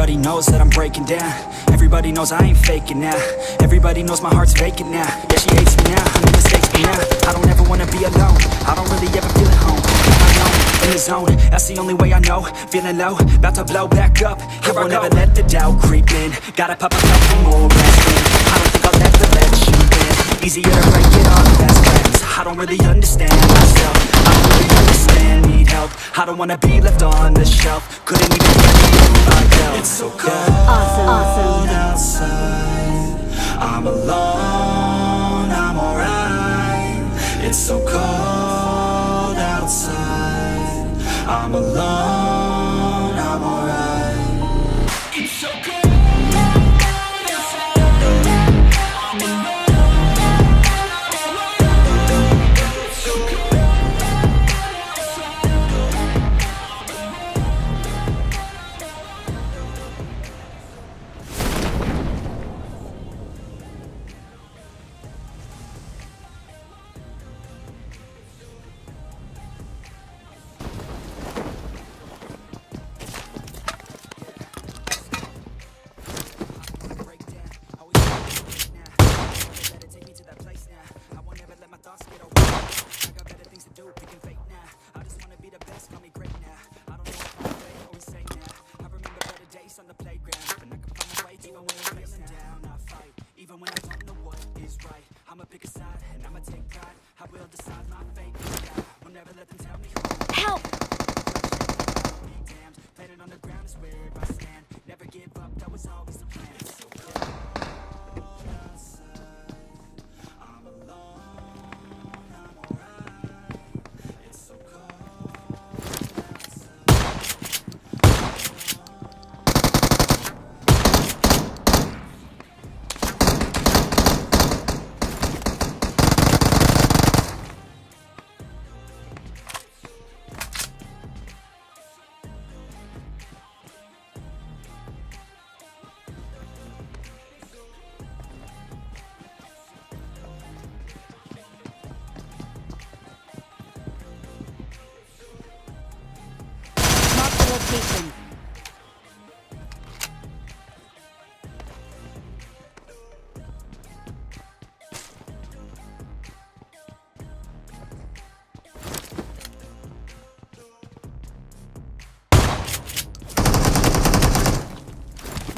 Everybody knows that I'm breaking down. Everybody knows I ain't faking now. Everybody knows my heart's vacant now. Yeah, she hates me now, I made mistakes, but now I don't ever wanna be alone. I don't really ever feel at home. In the zone, that's the only way I know. Feeling low, about to blow back up. Here I won't ever let the doubt creep in. Gotta pop up for more aspirin. I don't think I'll ever let you in. Easier to break it off fast friends. I don't really understand myself. I don't really understand, need help. I don't wanna be left on the shelf. Couldn't even get me in my belt. It's so cold outside. I'm alone, I'm alright. It's so cold outside. I'm alone, I'm alright. It's so cold.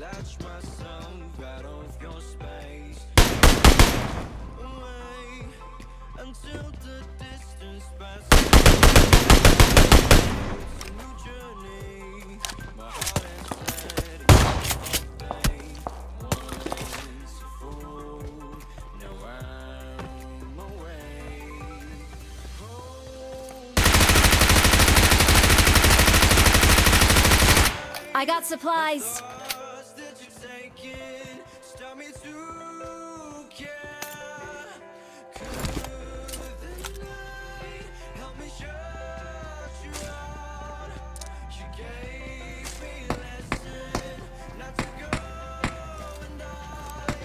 Latch myself out of your space, away until the distance passes. It's a new journey. My heart has said it's all faith. Once a fool, now I'm away. Oh. I got supplies. Stop me to care. Could the night help me shut you out? You gave me a lesson not to go and die,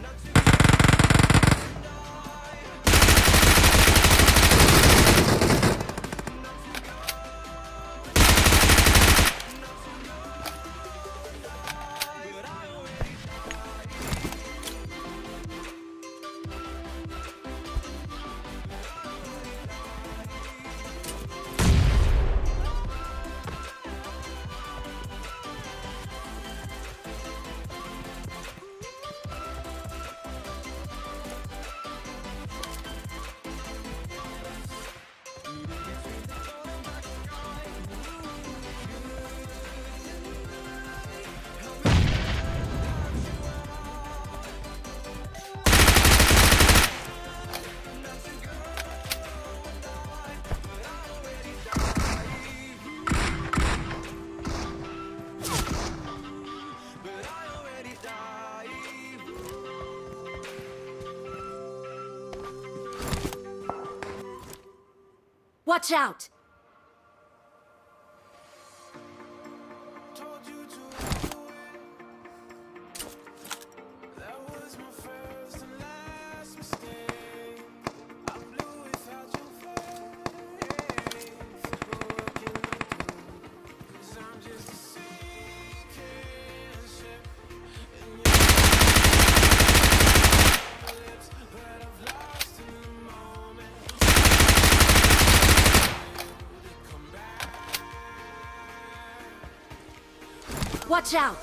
not to go and die. Watch out! Watch out!